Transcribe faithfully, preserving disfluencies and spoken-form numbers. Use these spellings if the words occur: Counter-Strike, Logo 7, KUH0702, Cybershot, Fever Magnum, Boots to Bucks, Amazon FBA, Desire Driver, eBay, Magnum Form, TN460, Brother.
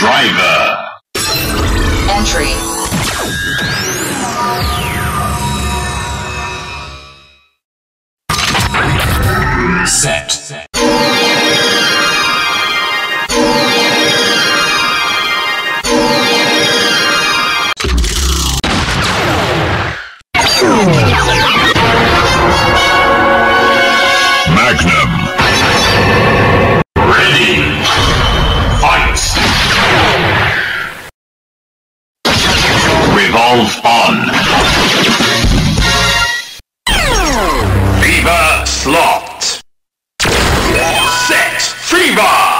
Driver. Entry. Set. Set. Magnum. Ready. Fight. Revolve on. Fever slot. Set. Fever.